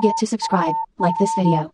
forget to subscribe, like this video.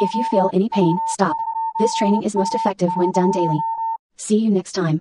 If you feel any pain, stop. This training is most effective when done daily. See you next time.